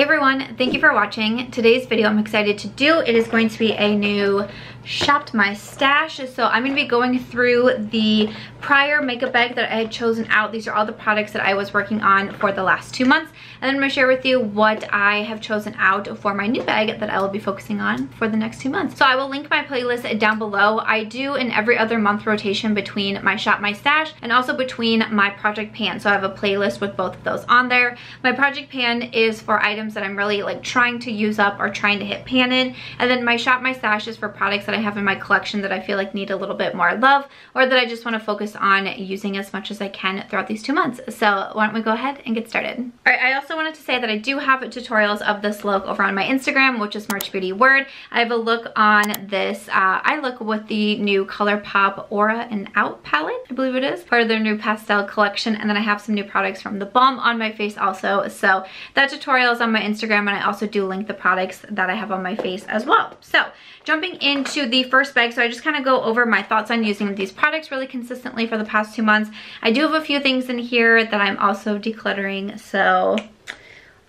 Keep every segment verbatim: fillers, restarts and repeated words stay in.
Hey everyone, thank you for watching. Today's video I'm excited to do. It is going to be a new shopped my stash. So I'm going to be going through the prior makeup bag that I had chosen out. These are all the products that I was working on for the last two months. And then I'm going to share with you what I have chosen out for my new bag that I will be focusing on for the next two months. So I will link my playlist down below. I do an every other month rotation between my shop my stash and also between my project pan. So I have a playlist with both of those on there. My project pan is for items that I'm really like trying to use up or trying to hit pan in. And then my shop my stash is for products that I have in my collection that I feel like need a little bit more love or that I just want to focus on using as much as I can throughout these two months. So why don't we go ahead and get started. All right, I also wanted to say that I do have tutorials of this look over on my Instagram, which is March Beauty Word. I have a look on this uh, eye look with the new ColourPop Aura and Out palette, I believe it is, part of their new pastel collection. And then I have some new products from The Balm on my face also. So that tutorial is on my Instagram, and I also do link the products that I have on my face as well. So jumping into the first bag, so I just kind of go over my thoughts on using these products really consistently for the past two months. I do have a few things in here that I'm also decluttering, so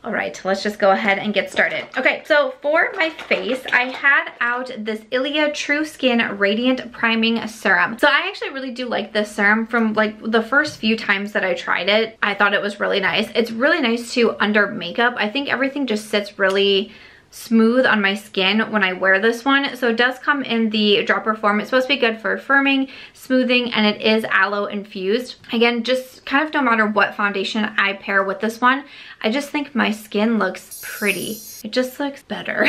all right, let's just go ahead and get started. Okay, so for my face, I had out this Ilia True Skin Radiant Priming Serum. So I actually really do like this serum. From like the first few times that I tried it, I thought it was really nice. It's really nice to under makeup. I think everything just sits really smooth on my skin when I wear this one. So it does come in the dropper form. It's supposed to be good for firming, smoothing, and it is aloe infused. Again, just kind of no matter what foundation I pair with this one, I just think my skin looks pretty. It just looks better.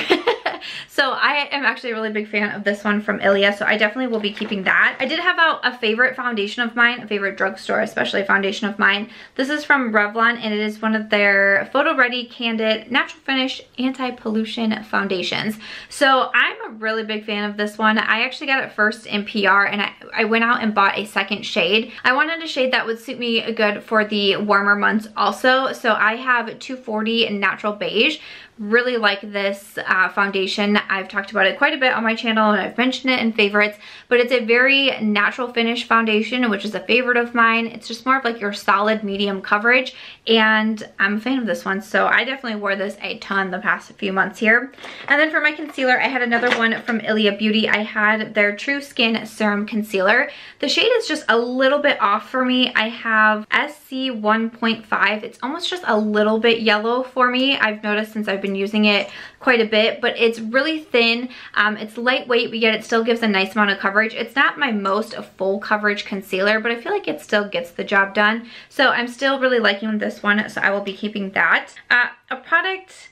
So I am actually a really big fan of this one from Ilia, so I definitely will be keeping that. I did have out a favorite foundation of mine, a favorite drugstore, especially foundation of mine. This is from Revlon, and it is one of their Photo Ready Candid Natural Finish Anti-Pollution Foundations. So I'm a really big fan of this one. I actually got it first in P R, and I, I went out and bought a second shade. I wanted a shade that would suit me good for the warmer months also, so I have two forty Natural Beige. Really like this uh, foundation. I've talked about it quite a bit on my channel, and I've mentioned it in favorites, but it's a very natural finish foundation, which is a favorite of mine. It's just more of like your solid medium coverage, and I'm a fan of this one, so I definitely wore this a ton the past few months here. And then for my concealer, I had another one from Ilia Beauty. I had their True Skin Serum Concealer. The shade is just a little bit off for me. I have S C one point five. It's almost just a little bit yellow for me. I've noticed since I've been using it quite a bit, but it's really thin. Um, it's lightweight, but yet it still gives a nice amount of coverage. It's not my most full coverage concealer, but I feel like it still gets the job done. So I'm still really liking this one, so I will be keeping that. Uh, a product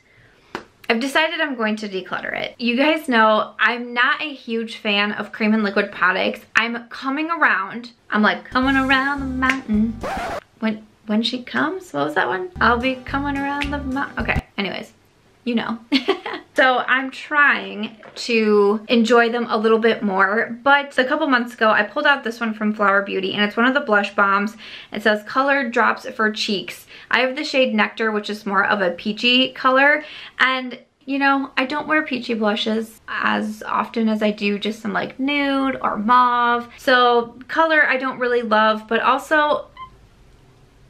I've decided I'm going to declutter it. You guys know I'm not a huge fan of cream and liquid products. I'm coming around. I'm like coming around the mountain. When when she comes, what was that one? I'll be coming around the mountain. Okay, anyways. You know. So I'm trying to enjoy them a little bit more, but a couple months ago I pulled out this one from Flower Beauty, and it's one of the blush bombs. It says Color Drops for Cheeks. I have the shade Nectar, which is more of a peachy color, and you know, I don't wear peachy blushes as often as I do just some like nude or mauve. So color I don't really love, but also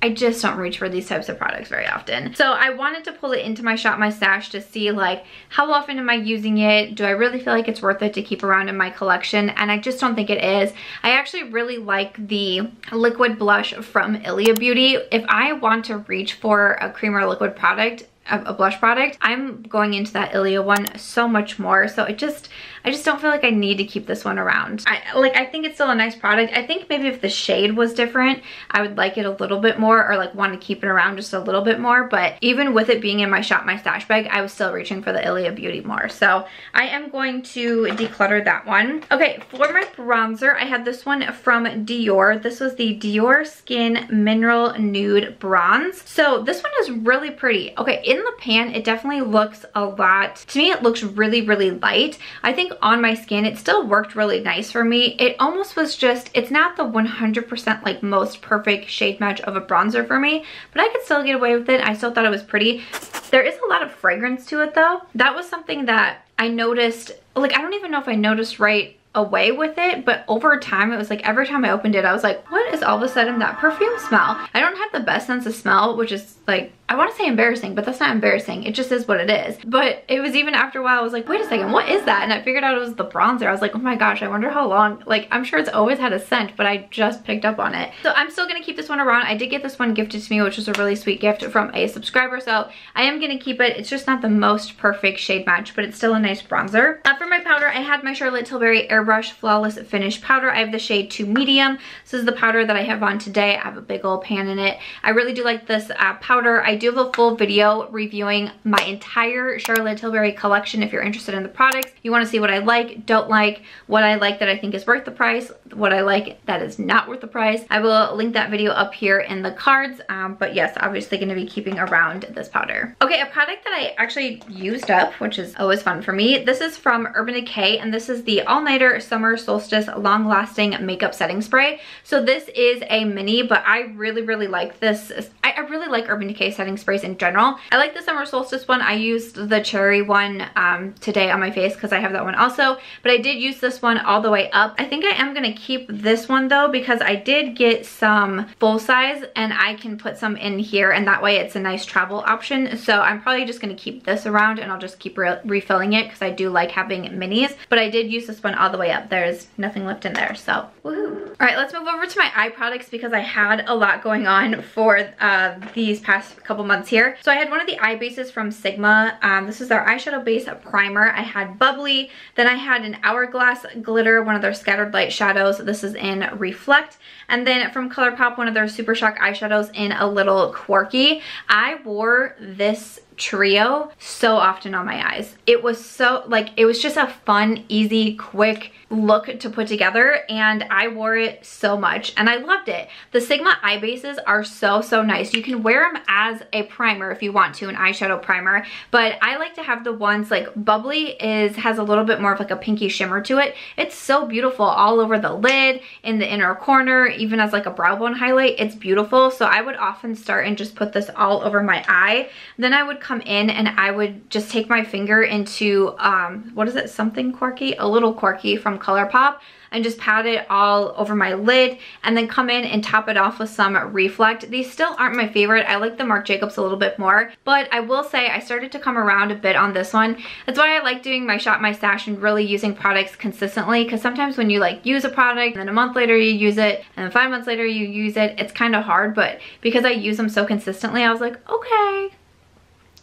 I just don't reach for these types of products very often. So I wanted to pull it into my shop my stash to see like how often am I using it? Do I really feel like it's worth it to keep around in my collection? And I just don't think it is. I actually really like the liquid blush from Ilia Beauty. If I want to reach for a cream or liquid product, a blush product, I'm going into that Ilia one so much more. So it just, I just don't feel like I need to keep this one around. I like, I think it's still a nice product. I think maybe if the shade was different, I would like it a little bit more, or like want to keep it around just a little bit more. But even with it being in my shop my stash bag, I was still reaching for the Ilia Beauty more. So I am going to declutter that one. Okay, for my bronzer, I had this one from Dior. This was the Dior Skin Mineral Nude Bronze. So this one is really pretty. Okay, in the pan it definitely looks a lot, to me it looks really really light. I think on my skin it still worked really nice for me. It almost was just, it's not the one hundred percent like most perfect shade match of a bronzer for me, but I could still get away with it. I still thought it was pretty. There is a lot of fragrance to it though. That was something that I noticed, like I don't even know if I noticed right away with it, but over time it was like every time I opened it I was like, what is all of a sudden that perfume smell? I don't have the best sense of smell, which is like I want to say embarrassing, but that's not embarrassing. It just is what it is. But it was even after a while, I was like, wait a second, what is that? And I figured out it was the bronzer. I was like, oh my gosh, I wonder how long. Like, I'm sure it's always had a scent, but I just picked up on it. So I'm still going to keep this one around. I did get this one gifted to me, which was a really sweet gift from a subscriber. So I am going to keep it. It's just not the most perfect shade match, but it's still a nice bronzer. Uh, for my powder, I had my Charlotte Tilbury Airbrush Flawless Finish Powder. I have the shade two medium. This is the powder that I have on today. I have a big old pan in it. I really do like this uh, powder. I do have a full video reviewing my entire Charlotte Tilbury collection if you're interested in the products. You want to see what I like, don't like, what I like that I think is worth the price, what I like that is not worth the price. I will link that video up here in the cards. Um, but yes, obviously going to be keeping around this powder. Okay, a product that I actually used up, which is always fun for me. This is from Urban Decay, and this is the All Nighter Summer Solstice Long Lasting Makeup Setting Spray. So this is a mini, but I really, really like this. I, I really like Urban Decay setting sprays in general. I like the Summer Solstice one. I used the cherry one um, today on my face because I have that one also, but I did use this one all the way up. I think I am going to keep this one though, because I did get some full size and I can put some in here, and that way it's a nice travel option. So I'm probably just going to keep this around and I'll just keep re refilling it because I do like having minis, but I did use this one all the way up. There's nothing left in there, so woohoo. All right, let's move over to my eye products because I had a lot going on for uh, these past couple months here. So I had one of the eye bases from Sigma. Um, this is their eyeshadow base primer. I had Bubbly, then I had an Hourglass Glitter, one of their Scattered Light shadows. This is in Reflect. And then from ColourPop, one of their Super Shock eyeshadows in A Little Quirky. I wore this trio so often on my eyes. It was so, like, it was just a fun, easy, quick look to put together, and I wore it so much and I loved it. The Sigma eye bases are so, so nice. You can wear them as a primer if you want to, an eyeshadow primer, but I like to have the ones like Bubbly is has a little bit more of like a pinky shimmer to it. It's so beautiful all over the lid, in the inner corner, even as like a brow bone highlight. It's beautiful. So I would often start and just put this all over my eye. Then I would come in and I would just take my finger into um what is it, something quirky, A Little Quirky from ColourPop, and just pat it all over my lid, and then come in and top it off with some Reflect. These still aren't my favorite. I like the Marc Jacobs a little bit more, but I will say I started to come around a bit on this one. That's why I like doing my shop, my stash, and really using products consistently, because sometimes when you like use a product and then a month later you use it, and then five months later you use it, it's kind of hard. But because I use them so consistently, I was like, okay,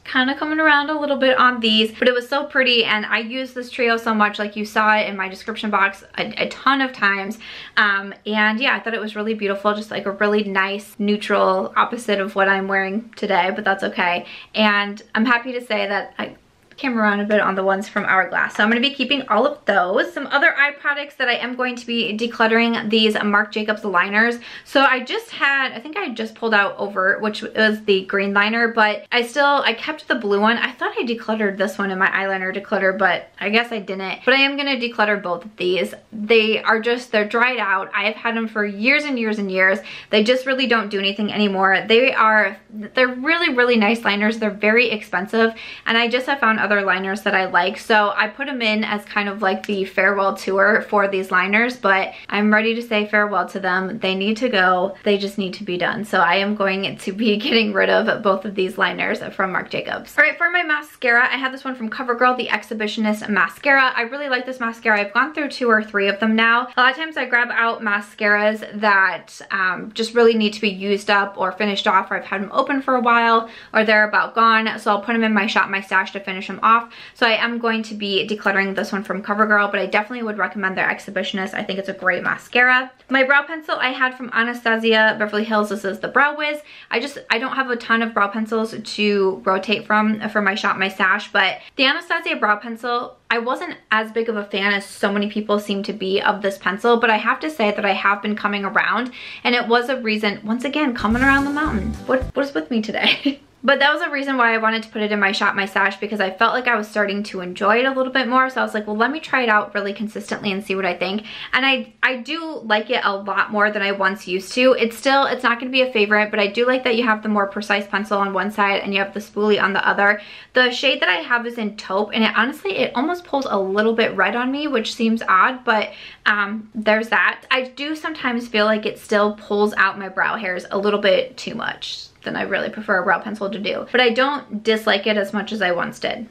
kind of coming around a little bit on these. But it was so pretty, and I used this trio so much, like you saw it in my description box a, a ton of times. Um, and yeah, I thought it was really beautiful, just like a really nice neutral opposite of what I'm wearing today, but that's okay. And I'm happy to say that I came around a bit on the ones from Hourglass. So I'm going to be keeping all of those. Some other eye products that I am going to be decluttering, these Marc Jacobs liners. So I just had, I think I just pulled out Over, which was the green liner, but I still, I kept the blue one. I thought I decluttered this one in my eyeliner declutter, but I guess I didn't. But I am going to declutter both of these. They are just, they're dried out. I have had them for years and years and years. They just really don't do anything anymore. They are, they're really, really nice liners. They're very expensive, and I just have found other other liners that I like, so I put them in as kind of like the farewell tour for these liners. But I'm ready to say farewell to them. They need to go. They just need to be done. So I am going to be getting rid of both of these liners from Marc Jacobs. All right, for my mascara, I have this one from CoverGirl, the Exhibitionist mascara. I really like this mascara. I've gone through two or three of them now. A lot of times I grab out mascaras that um, just really need to be used up or finished off, or I've had them open for a while, or they're about gone. So I'll put them in my shop, my stash, to finish them off. So I am going to be decluttering this one from CoverGirl, but I definitely would recommend their Exhibitionist. I think it's a great mascara. My brow pencil I had from Anastasia Beverly Hills. This is the Brow Wiz. I just, I don't have a ton of brow pencils to rotate from for my shop, my stash, but the Anastasia brow pencil, I wasn't as big of a fan as so many people seem to be of this pencil, but I have to say that I have been coming around, and it was a reason, once again, coming around the mountain. What, what is with me today? But that was a reason why I wanted to put it in my shop, my stash, because I felt like I was starting to enjoy it a little bit more. So I was like, well, let me try it out really consistently and see what I think. And I I do like it a lot more than I once used to. It's still, it's not going to be a favorite, but I do like that you have the more precise pencil on one side and you have the spoolie on the other. The shade that I have is in Taupe, and it honestly, it almost pulls a little bit red on me, which seems odd, but um, there's that. I do sometimes feel like it still pulls out my brow hairs a little bit too much. then I really prefer a brow pencil to do. But I don't dislike it as much as I once did.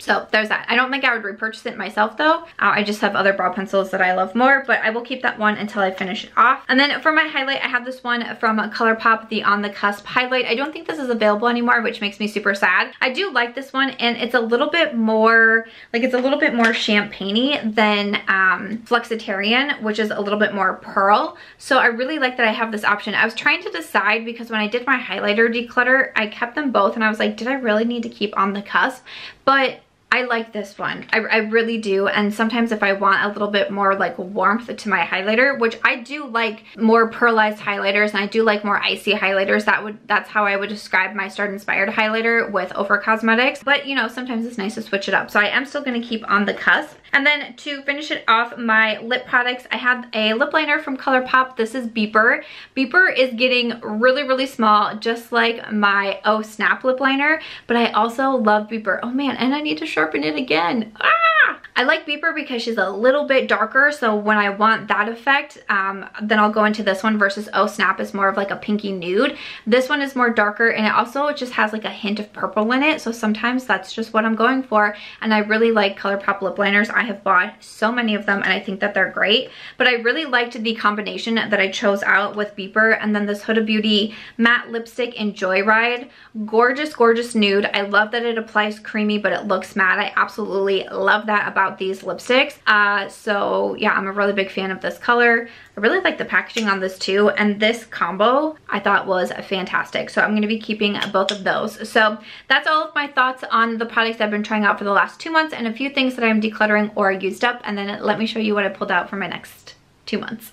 So there's that. I don't think I would repurchase it myself though. Uh, I just have other brow pencils that I love more, but I will keep that one until I finish it off. And then for my highlight, I have this one from ColourPop, the On The Cusp highlight. I don't think this is available anymore, which makes me super sad. I do like this one, and it's a little bit more, like it's a little bit more champagne-y than um, Flexitarian, which is a little bit more pearl. So I really like that I have this option. I was trying to decide because when I did my highlighter declutter, I kept them both and I was like, did I really need to keep On The Cusp? But I like this one. I, I really do. And sometimes if I want a little bit more like warmth to my highlighter, which I do like more pearlized highlighters and I do like more icy highlighters. That would, that's how I would describe my Start Inspired highlighter with Ofra Cosmetics. But you know, sometimes it's nice to switch it up. So I am still going to keep On The Cusp. And then to finish it off, my lip products, I had a lip liner from ColourPop. This is Beeper. Beeper is getting really, really small, just like my Oh Snap lip liner. But I also love Beeper. Oh man, and I need to sharpen it again. Ah! I like Beeper because she's a little bit darker. So when I want that effect, um, then I'll go into this one versus Oh Snap is more of like a pinky nude. This one is more darker and it also just has like a hint of purple in it. So sometimes that's just what I'm going for. And I really like ColourPop lip liners. I have bought so many of them and I think that they're great, but I really liked the combination that I chose out with Beeper and then this Huda Beauty matte lipstick in Joyride. Gorgeous, gorgeous nude. I love that it applies creamy, but it looks matte. I absolutely love that about these lipsticks. Uh, so yeah, I'm a really big fan of this color. I really like the packaging on this too, and this combo I thought was fantastic. So I'm going to be keeping both of those. So that's all of my thoughts on the products I've been trying out for the last two months and a few things that I'm decluttering or used up, and then let me show you what I pulled out for my next two months.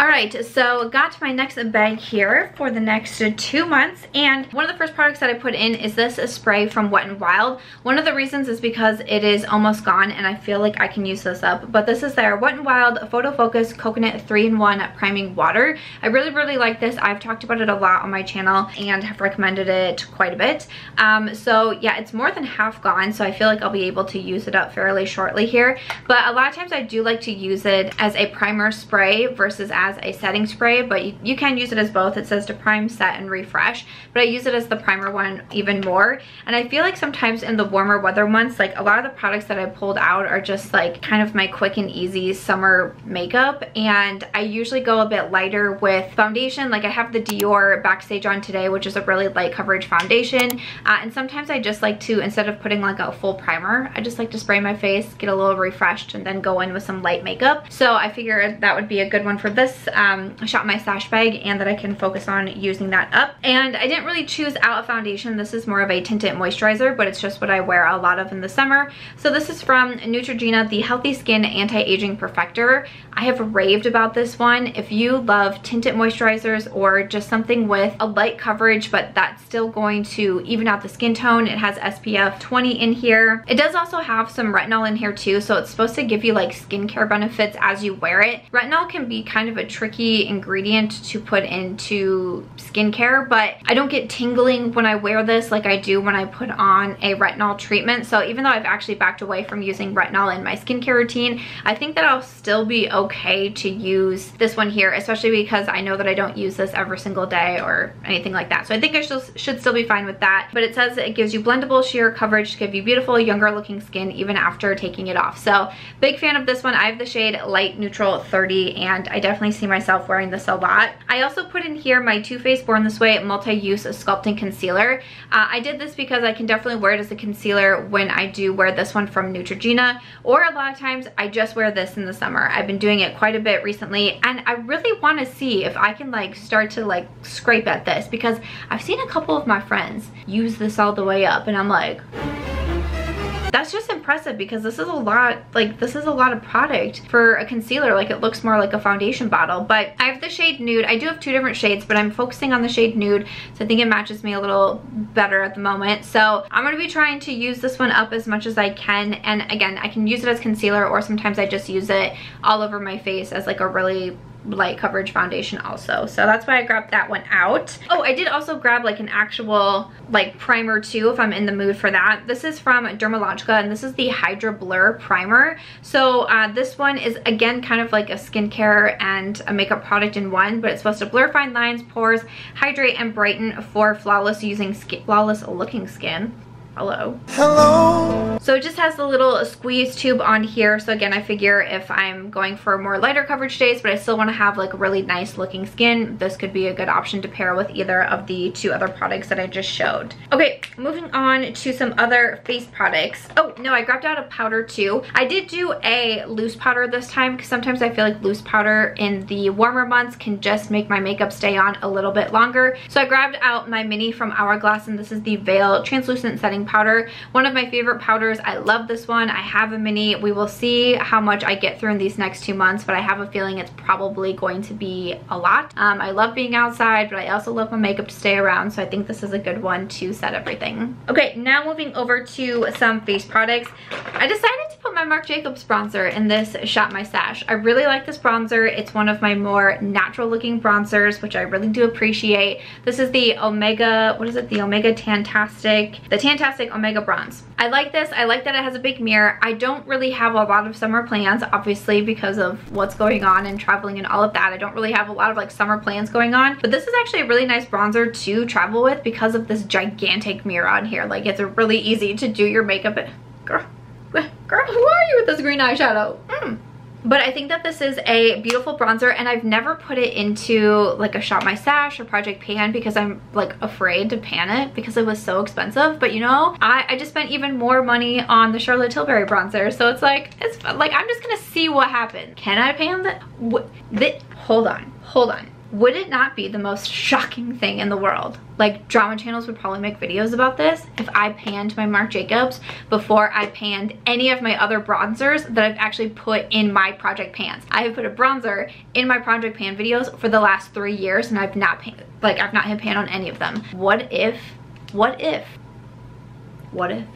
All right, so got my next bag here for the next two months, and one of the first products that I put in is this spray from Wet n Wild. One of the reasons is because it is almost gone, and I feel like I can use this up, but this is their Wet n Wild Photo Focus Coconut three in one Priming Water. I really, really like this. I've talked about it a lot on my channel and have recommended it quite a bit. Um, so yeah, it's more than half gone, so I feel like I'll be able to use it up fairly shortly here, but a lot of times I do like to use it as a primer spray spray versus as a setting spray, but you, you can use it as both. It says to prime, set, and refresh, but I use it as the primer one even more. And I feel like sometimes in the warmer weather months, like a lot of the products that I pulled out are just like kind of my quick and easy summer makeup, and I usually go a bit lighter with foundation. Like I have the Dior Backstage on today, which is a really light coverage foundation, uh, and sometimes I just like to, instead of putting like a full primer, I just like to spray my face, get a little refreshed, and then go in with some light makeup. So I figured that would be a good one for this um, shop my stash bag, and that I can focus on using that up. And I didn't really choose out a foundation. This is more of a tinted moisturizer, but it's just what I wear a lot of in the summer. So this is from Neutrogena, the Healthy Skin Anti-Aging Perfector. I have raved about this one. If you love tinted moisturizers or just something with a light coverage, but that's still going to even out the skin tone, it has S P F twenty in here. It does also have some retinol in here too, so it's supposed to give you like skincare benefits as you wear it. Retinol can be kind of a tricky ingredient to put into skincare, but I don't get tingling when I wear this like I do when I put on a retinol treatment. So even though I've actually backed away from using retinol in my skincare routine, I think that I'll still be okay to use this one here, especially because I know that I don't use this every single day or anything like that. So I think I should, should still be fine with that. But it says that it gives you blendable sheer coverage to give you beautiful, younger looking skin even after taking it off. So big fan of this one. I have the shade Light Neutral thirty, and I definitely see myself wearing this a lot. I also put in here my Too Faced Born This Way Multi-Use Sculpting Concealer. Uh, I did this because I can definitely wear it as a concealer when I do wear this one from Neutrogena, or a lot of times I just wear this in the summer. I've been doing it quite a bit recently, and I really want to see if I can like start to like scrape at this, because I've seen a couple of my friends use this all the way up, and I'm like, that's just impressive, because this is a lot, like this is a lot of product for a concealer. Like it looks more like a foundation bottle. But I have the shade Nude. I do have two different shades, but I'm focusing on the shade Nude, so I think it matches me a little better at the moment. So I'm going to be trying to use this one up as much as I can, and again, I can use it as concealer, or sometimes I just use it all over my face as like a really light coverage foundation also. So that's why I grabbed that one out. Oh, I did also grab like an actual like primer too if I'm in the mood for that. This is from Dermalogica and this is the Hydra Blur Primer. So uh, this one is again kind of like a skincare and a makeup product in one, but it's supposed to blur fine lines, pores, hydrate, and brighten for flawless using skin, flawless looking skin. Hello. Hello. So it just has the little squeeze tube on here. So again, I figure if I'm going for more lighter coverage days, but I still want to have like really nice looking skin, this could be a good option to pair with either of the two other products that I just showed. Okay, moving on to some other face products. Oh no, I grabbed out a powder too. I did do a loose powder this time because sometimes I feel like loose powder in the warmer months can just make my makeup stay on a little bit longer. So I grabbed out my mini from Hourglass and this is the Veil Translucent Setting Powder. One of my favorite powders. I love this one. I have a mini. We will see how much I get through in these next two months, but I have a feeling it's probably going to be a lot. Um, I love being outside, but I also love my makeup to stay around, so I think this is a good one to set everything. Okay, now moving over to some face products. I decided to put my Marc Jacobs bronzer in this Shop My Stash. I really like this bronzer. It's one of my more natural looking bronzers, which I really do appreciate. This is the Omega, what is it? The Omega Tantastic, the Tantastic Omega Bronze. I like this. I like that it has a big mirror. I don't really have a lot of summer plans, obviously, because of what's going on and traveling and all of that. I don't really have a lot of like summer plans going on, but this is actually a really nice bronzer to travel with because of this gigantic mirror on here. Like, it's really easy to do your makeup in. Girl, girl, who are you with this green eyeshadow? Mm. But I think that this is a beautiful bronzer, and I've never put it into like a Shop My Stash or Project Pan because I'm like afraid to pan it because it was so expensive. But you know, I, I just spent even more money on the Charlotte Tilbury bronzer. So it's like, it's like, I'm just gonna see what happens. Can I pan that? What, that? Hold on, hold on. Would it not be the most shocking thing in the world? Like, drama channels would probably make videos about this if I panned my Marc Jacobs before I panned any of my other bronzers that I've actually put in my Project Pans. I have put a bronzer in my Project Pan videos for the last three years and I've not pan, like I've not hit pan on any of them. What if, what if, what if?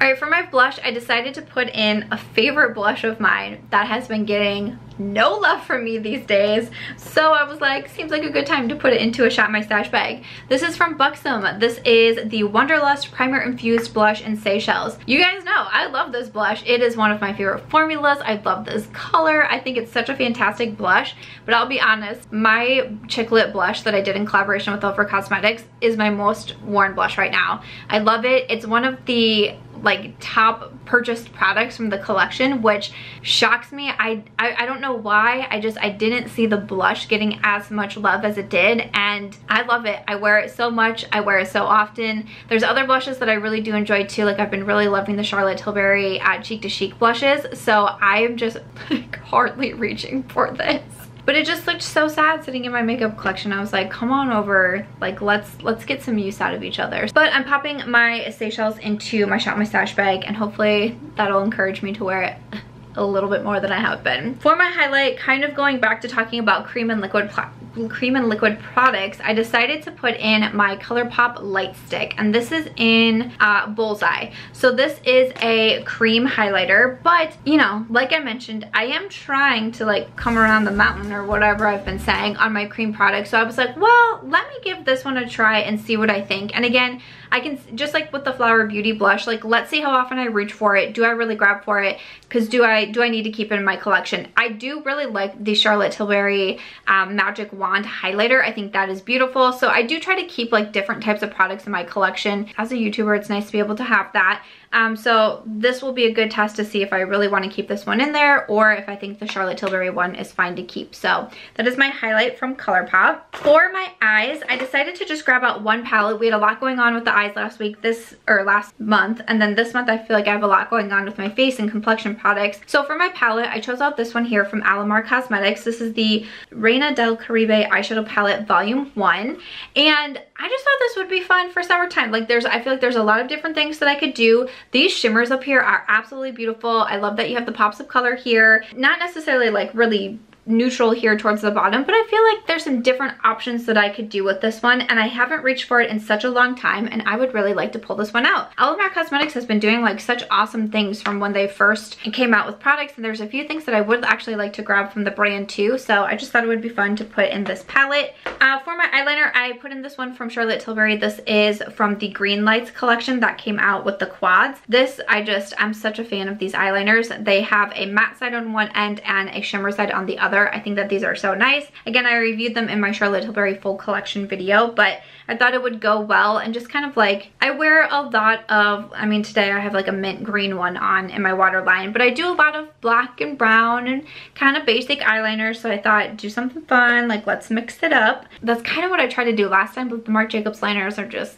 All right, for my blush, I decided to put in a favorite blush of mine that has been getting no love from me these days. So I was like, seems like a good time to put it into a Shop My Stash bag. This is from Buxom. This is the Wonderlust Primer Infused Blush in Seychelles. You guys know I love this blush. It is one of my favorite formulas. I love this color. I think it's such a fantastic blush, but I'll be honest, my chick lit blush that I did in collaboration with Ofra Cosmetics is my most worn blush right now. I love it. It's one of the like top purchased products from the collection, which shocks me. I, I I don't know why. I just I didn't see the blush getting as much love as it did, and I love it. I wear it so much. I wear it so often. There's other blushes that I really do enjoy too. Like, I've been really loving the Charlotte Tilbury uh, Cheek to Cheek blushes. So I am just like hardly reaching for this. But it just looked so sad sitting in my makeup collection. I was like, come on over, like let's let's get some use out of each other. But I'm popping my Seychelles into my Shop My Stash bag, and hopefully that'll encourage me to wear it a little bit more than I have been. For my highlight, kind of going back to talking about cream and liquid cream and liquid products, I decided to put in my ColourPop Light Stick, and this is in uh, Bullseye. So this is a cream highlighter, but you know, like I mentioned, I am trying to like come around the mountain or whatever I've been saying on my cream products. So I was like, well, let me give this one a try and see what I think. And again, I can, just like with the Flower Beauty blush, like let's see how often I reach for it. Do I really grab for it? Because do I do I need to keep it in my collection? I do really like the Charlotte Tilbury um, Magic Wand highlighter. I think that is beautiful. So I do try to keep like different types of products in my collection. As a YouTuber, it's nice to be able to have that. Um, so this will be a good test to see if I really want to keep this one in there or if I think the Charlotte Tilbury one is fine to keep. So that is my highlight from ColourPop. For my eyes, I decided to just grab out one palette. We had a lot going on with the eyes last week, this or last month, and then this month I feel like I have a lot going on with my face and complexion products. So for my palette, I chose out this one here from Alamar Cosmetics. This is the Reina del Caribe Eyeshadow Palette Volume one, and I just thought this would be fun for summertime. Like, there's, I feel like there's a lot of different things that I could do. These shimmers up here are absolutely beautiful. I love that you have the pops of color here. Not necessarily like really neutral here towards the bottom, but I feel like there's some different options that I could do with this one, and I haven't reached for it in such a long time, and I would really like to pull this one out. Alamar Cosmetics has been doing like such awesome things from when they first came out with products, and there's a few things that I would actually like to grab from the brand too, so I just thought it would be fun to put in this palette. Uh, for my eyeliner, I put in this one from Charlotte Tilbury. This is from the Green Lights collection that came out with the quads. This, I just, I'm such a fan of these eyeliners. They have a matte side on one end and a shimmer side on the other. I think that these are so nice. Again, I reviewed them in my Charlotte Tilbury full collection video, but I thought it would go well and just kind of like, I wear a lot of, I mean, today I have like a mint green one on in my waterline, but I do a lot of black and brown and kind of basic eyeliners, so I thought do something fun, like let's mix it up. That's kind of what I tried to do last time, but the Marc Jacobs liners are just,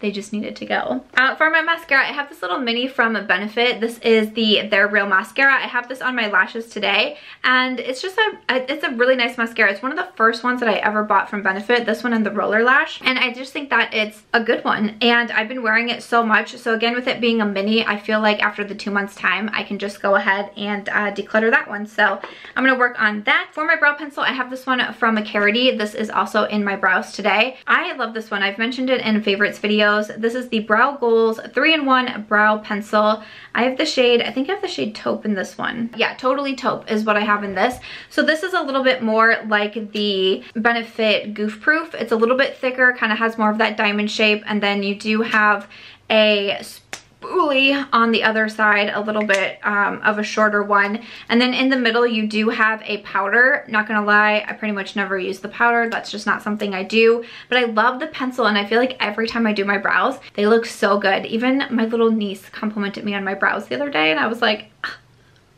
they just needed to go. Uh, for my mascara, I have this little mini from Benefit. This is the Their Real Mascara. I have this on my lashes today, and it's just a, it's a really nice mascara. It's one of the first ones that I ever bought from Benefit, this one in the Roller Lash, and I just think that it's a good one, and I've been wearing it so much. So again, with it being a mini, I feel like after the two months time, I can just go ahead and uh, declutter that one. So I'm gonna work on that. For my brow pencil, I have this one from Karity. This is also in my brows today. I love this one. I've mentioned it in favorites video. This is the Brow Goals three in one Brow Pencil. I have the shade, I think I have the shade Taupe in this one. Yeah, Totally Taupe is what I have in this. So this is a little bit more like the Benefit Goof Proof. It's a little bit thicker, kind of has more of that diamond shape, and then you do have a spoolie on the other side, a little bit um, of a shorter one. And then in the middle, you do have a powder. Not gonna lie, I pretty much never use the powder. That's just not something I do, but I love the pencil, and I feel like every time I do my brows, they look so good. Even my little niece complimented me on my brows the other day, and I was like, ah,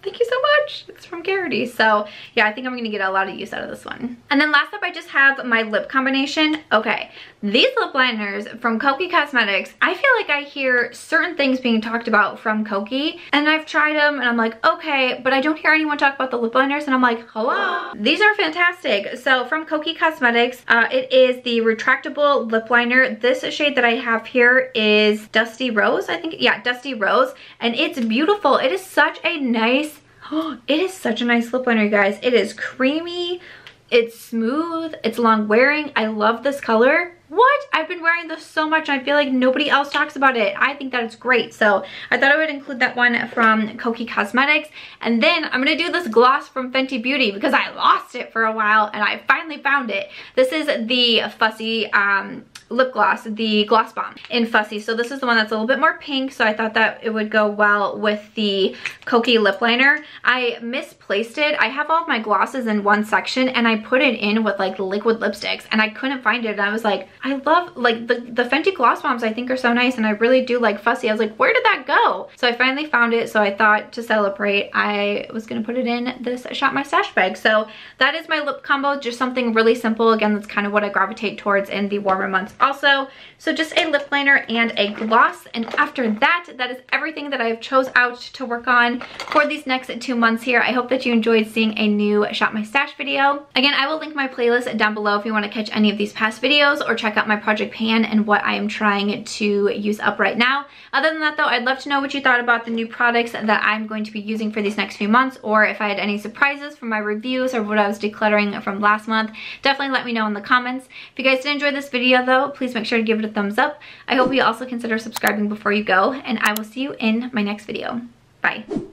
thank you so much. It's from Karity. So yeah, I think I'm gonna get a lot of use out of this one. And then last up, I just have my lip combination. Okay, these lip liners from Kokie Cosmetics. I feel like I hear certain things being talked about from Kokie, and I've tried them and I'm like, okay, but I don't hear anyone talk about the lip liners, and I'm like, hello. These are fantastic. So from Kokie Cosmetics, uh, it is the retractable lip liner. This shade that I have here is Dusty Rose, I think. Yeah, Dusty Rose, and it's beautiful. It is such a nice, oh, it is such a nice lip liner, you guys. It is creamy, it's smooth, it's long wearing. I love this color. What? I've been wearing this so much, I feel like nobody else talks about it. I think that it's great. So I thought I would include that one from Kokie Cosmetics. And then I'm gonna do this gloss from Fenty Beauty because I lost it for a while and I finally found it. This is the Fussy um, lip gloss, the Gloss Bomb in Fussy. So this is the one that's a little bit more pink, so I thought that it would go well with the Kokie lip liner. I misplaced it. I have all of my glosses in one section, and I put it in with like liquid lipsticks, and I couldn't find it, and I was like, I love, like the, the Fenty Gloss Bombs I think are so nice, and I really do like Fussy. I was like, where did that go? So I finally found it, so I thought to celebrate, I was gonna put it in this Shop My Stash bag. So that is my lip combo, just something really simple. Again, that's kind of what I gravitate towards in the warmer months also. So just a lip liner and a gloss, and after that, that is everything that I have chose out to work on for these next two months here. I hope that you enjoyed seeing a new Shop My Stash video. Again, I will link my playlist down below if you want to catch any of these past videos, or check out my project pan and what I am trying to use up right now. Other than that though, I'd love to know what you thought about the new products that I'm going to be using for these next few months, or if I had any surprises from my reviews or what I was decluttering from last month. Definitely let me know in the comments. If you guys did enjoy this video though, please make sure to give it a thumbs up. I hope you also consider subscribing before you go, and I will see you in my next video. Bye.